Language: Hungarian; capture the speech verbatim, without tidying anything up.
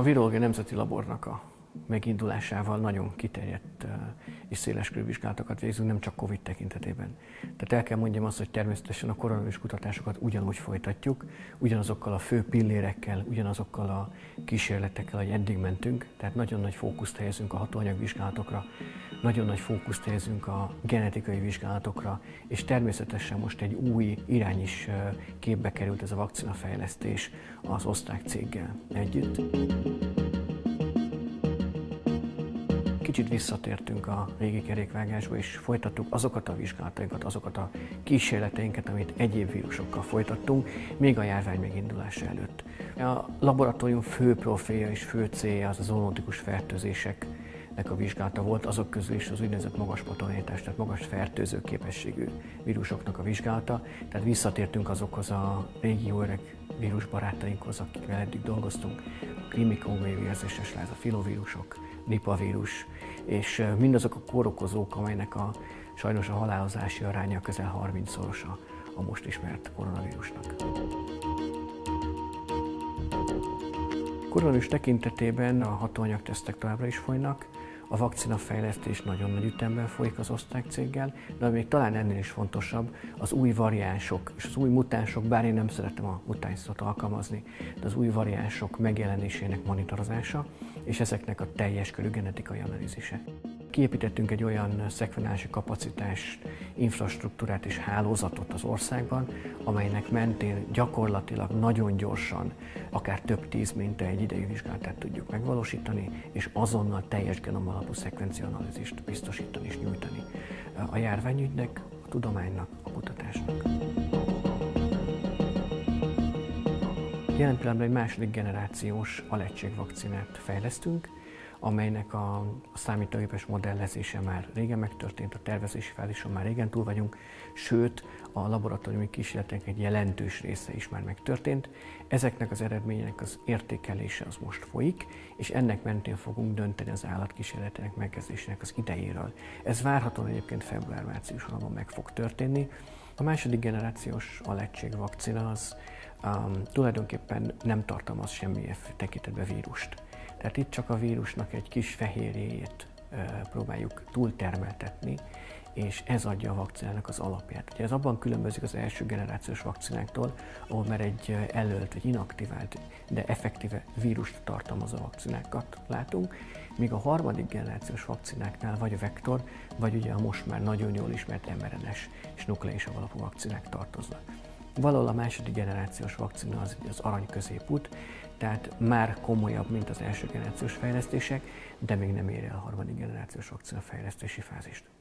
a Virológiai Nemzeti Labornak a megindulásával nagyon kiterjedt és széleskörű vizsgálatokat végzünk, nem csak Covid tekintetében. Tehát el kell mondjam azt, hogy természetesen a koronavírus kutatásokat ugyanúgy folytatjuk, ugyanazokkal a fő pillérekkel, ugyanazokkal a kísérletekkel, ahogy eddig mentünk, tehát nagyon nagy fókuszt helyezünk a hatóanyagvizsgálatokra, nagyon nagy fókuszt helyezünk a genetikai vizsgálatokra, és természetesen most egy új irány is képbe került, ez a vakcinafejlesztés az osztrák céggel együtt. Kicsit visszatértünk a régi kerékvágásba, és folytattuk azokat a vizsgálatainkat, azokat a kísérleteinket, amit egyéb vírusokkal folytattunk, még a járvány megindulása előtt. A laboratórium fő profilja és fő célja az a zoonotikus fertőzéseknek a vizsgálata volt, azok közül is az úgynevezett magas patogénitás, tehát magas fertőző képességű vírusoknak a vizsgálata. Tehát visszatértünk azokhoz a régi jó öreg vírusbarátainkhoz, akikkel eddig dolgoztunk, a krímikóvévi érzéses láz, a filovírusok, nipavírus, és mindazok a kórokozók, amelynek a, sajnos a halálozási aránya közel harmincszorosa a most ismert koronavírusnak. Koronavírus tekintetében a hatóanyagtesztek továbbra is folynak, a vakcinafejlesztés nagyon nagy ütemben folyik az osztrák céggel, de még talán ennél is fontosabb az új variánsok és az új mutánsok, bár én nem szeretem a mutáns szót alkalmazni, de az új variánsok megjelenésének monitorozása és ezeknek a teljes körű genetikai analízise. Kiépítettünk egy olyan szekvenálási kapacitást, infrastruktúrát és hálózatot az országban, amelynek mentén gyakorlatilag nagyon gyorsan, akár több tíz minta egy idejű vizsgálatát tudjuk megvalósítani, és azonnal teljes genom alapú szekvenciaanalízist biztosítani és nyújtani a járványügynek, a tudománynak, a kutatásnak. Jelen pillanatban egy második generációs alertségvakcinát fejlesztünk, amelynek a számítógépes modellezése már régen megtörtént, a tervezési fázison már régen túl vagyunk, sőt, a laboratóriumi kísérletek egy jelentős része is már megtörtént. Ezeknek az eredményeknek az értékelése az most folyik, és ennek mentén fogunk dönteni az állatkísérletek megkezdésének az idejéről. Ez várhatóan egyébként február-március hónapban meg fog történni. A második generációs alertségvakcina az um, tulajdonképpen nem tartalmaz semmilyen tekintetben vírust. Tehát itt csak a vírusnak egy kis fehérjéjét próbáljuk túltermeltetni, és ez adja a vakcinának az alapját. Ugye ez abban különbözik az első generációs vakcináktól, ahol már egy elölt, egy inaktivált, de effektíve vírust tartalmazó vakcinákat látunk, míg a harmadik generációs vakcináknál vagy a vektor, vagy ugye a most már nagyon jól ismert em er en es és nukleisav alapú vakcinák tartoznak. Valahol a második generációs vakcina az, az arany középút, tehát már komolyabb, mint az első generációs fejlesztések, de még nem ér el a harmadik generációs vakcina fejlesztési fázist.